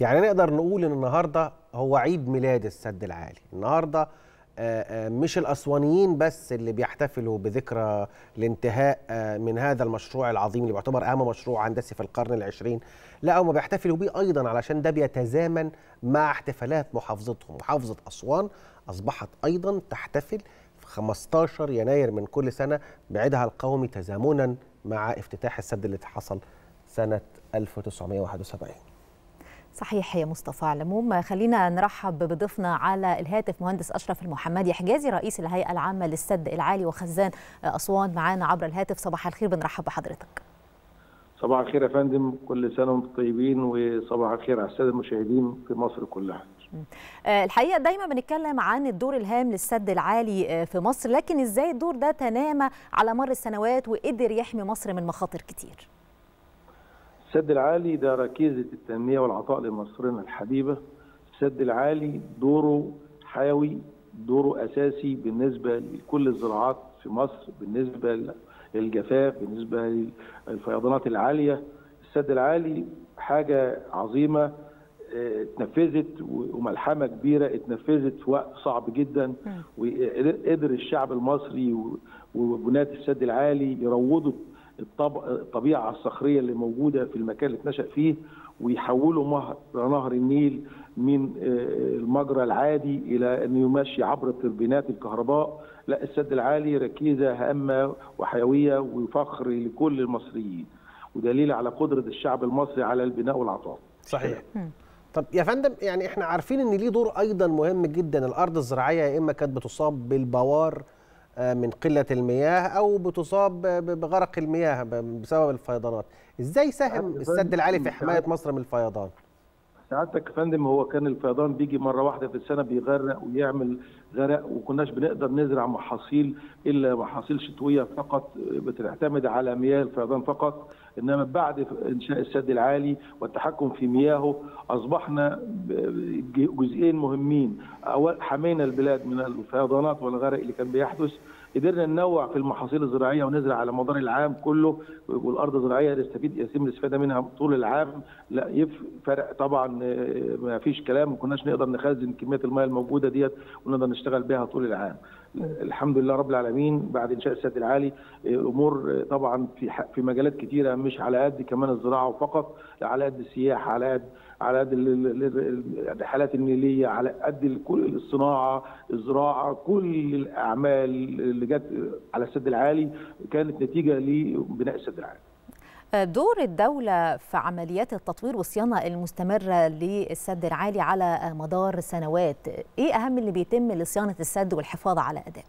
يعني نقدر نقول ان النهارده هو عيد ميلاد السد العالي. النهارده مش الاسوانيين بس اللي بيحتفلوا بذكرى الانتهاء من هذا المشروع العظيم اللي بيعتبر اهم مشروع هندسي في القرن العشرين، لا هم بيحتفلوا بيه ايضا علشان ده بيتزامن مع احتفالات محافظتهم. محافظه اسوان اصبحت ايضا تحتفل في 15 يناير من كل سنه بعيدها القومي تزامنا مع افتتاح السد اللي حصل سنه 1971. صحيح يا مصطفى. على العموم خلينا نرحب بضيفنا على الهاتف مهندس اشرف المحمدي حجازي رئيس الهيئه العامه للسد العالي وخزان اسوان معانا عبر الهاتف. صباح الخير، بنرحب بحضرتك. صباح الخير يا فندم، كل سنه وانتم طيبين، وصباح الخير على الساده المشاهدين في مصر كلها. الحقيقه دايما بنتكلم عن الدور الهام للسد العالي في مصر، لكن ازاي الدور ده تنامى على مر السنوات وقدر يحمي مصر من مخاطر كتير؟ السد العالي ده ركيزة التنمية والعطاء لمصرنا الحبيبة. السد العالي دوره حيوي، دوره أساسي بالنسبة لكل الزراعات في مصر، بالنسبة للجفاف، بالنسبة للفيضانات العالية. السد العالي حاجة عظيمة اتنفذت، وملحمة كبيرة اتنفذت في وقت صعب جدا، وقدر الشعب المصري وبناة السد العالي يروضوا الطبيعة الصخرية اللي موجودة في المكان اللي اتنشأ فيه، ويحولوا نهر النيل من المجرى العادي إلى أنه يمشي عبر تربينات الكهرباء. لا، السد العالي ركيزة هامة وحيوية وفخر لكل المصريين، ودليل على قدرة الشعب المصري على البناء والعطاء. صحيح. طب يا فندم، يعني احنا عارفين أن ليه دور أيضا مهم جدا. الأرض الزراعية يا إما كانت بتصاب بالبوار من قلة المياه أو بتصاب بغرق المياه بسبب الفيضانات. إزاي ساهم السد العالي في حماية مصر من الفيضان؟ سعادتك يا فندم، هو كان الفيضان بيجي مرة واحدة في السنة، بيغرق ويعمل غرق، وكناش بنقدر نزرع محاصيل إلا محاصيل شتوية فقط بتعتمد على مياه الفيضان فقط. إنما بعد إنشاء السد العالي والتحكم في مياهه أصبحنا جزئين مهمين. أول، حمينا البلاد من الفيضانات والغرق اللي كان بيحدث، قدرنا ننوع في المحاصيل الزراعيه ونزرع على مدار العام كله، والارض الزراعيه نستفيد يتم الاستفاده منها طول العام. لا يفرق طبعا، ما فيش كلام، ما كناش نقدر نخزن كميه المياه الموجوده ديت ونقدر نشتغل بها طول العام. الحمد لله رب العالمين. بعد انشاء السد العالي امور طبعا في مجالات كتيره، مش على قد كمان الزراعه وفقط، على قد السياحه، على قد الرحلات النيليه، على قد كل الصناعه، الزراعه، كل الاعمال اللي جت على السد العالي كانت نتيجه لبناء السد العالي. دور الدولة في عمليات التطوير والصيانة المستمرة للسد العالي على مدار سنوات، إيه أهم اللي بيتم لصيانة السد والحفاظ على أدائه؟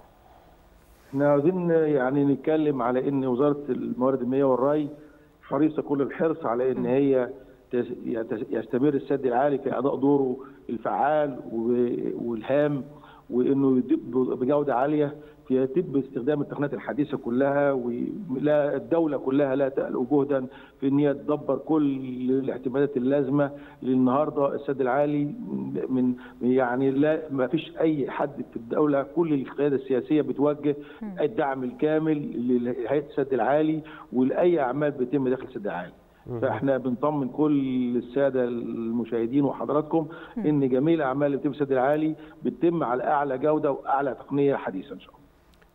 احنا عاوزين يعني نتكلم على إن وزارة الموارد المائية والري حريصة كل الحرص على إن هي يستمر السد العالي في أداء دوره الفعال والهام، وإنه يدب بجودة عالية، يتم استخدام التقنيات الحديثه كلها، والدوله كلها لا تألو جهدا في ان هي تدبر كل الاعتمادات اللازمه. للنهارده السد العالي من يعني لا، ما فيش اي حد في الدوله، كل القياده السياسيه بتوجه الدعم الكامل لهيئه السد العالي ولاي اعمال بتتم داخل السد العالي. فاحنا بنطمن كل الساده المشاهدين وحضراتكم ان جميع الاعمال اللي بتتم في السد العالي بتتم على اعلى جوده واعلى تقنيه حديثه ان شاء الله.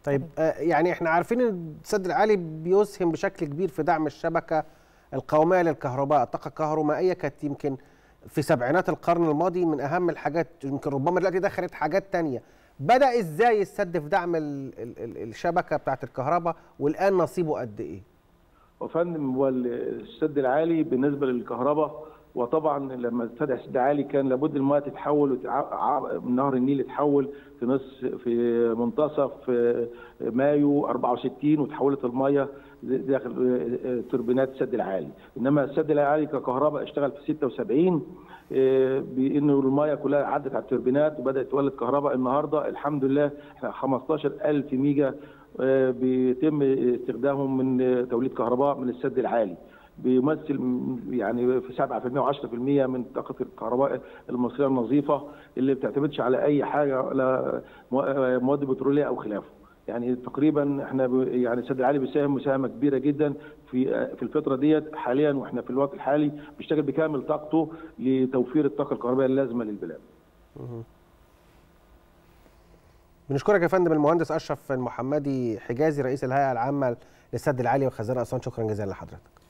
طيب يعني احنا عارفين ان السد العالي بيسهم بشكل كبير في دعم الشبكه القوميه للكهرباء. الطاقه الكهرومائيه كانت يمكن في سبعينات القرن الماضي من اهم الحاجات، يمكن ربما دلوقتي دخلت حاجات ثانيه. بدا ازاي السد في دعم الشبكه بتاعه الكهرباء، والان نصيبه قد ايه؟ يا فندم، والسد العالي بالنسبه للكهرباء، وطبعا لما اتفتح السد العالي كان لابد المياه تتحول من نهر النيل يتحول في منتصف مايو 64، وتحولت المياه داخل توربينات السد العالي. انما السد العالي ككهرباء اشتغل في 76 بانه المياه كلها عدت على التوربينات وبدات تولد كهرباء. النهارده الحمد لله احنا 15000 ميجا بيتم استخدامهم من توليد كهرباء من السد العالي، بيمثل يعني في 7% و10% من طاقه الكهرباء المصريه النظيفه اللي ما بتعتمدش على اي حاجه، لا مواد بتروليه او خلافه. يعني تقريبا احنا يعني السد العالي بيساهم مساهمه كبيره جدا في الفتره ديت حاليا، واحنا في الوقت الحالي بيشتغل بكامل طاقته لتوفير الطاقه الكهربائيه اللازمه للبلاد. بنشكرك يا فندم المهندس اشرف المحمدي حجازي رئيس الهيئه العامه للسد العالي وخزان اسوان، شكرا جزيلا لحضرتك.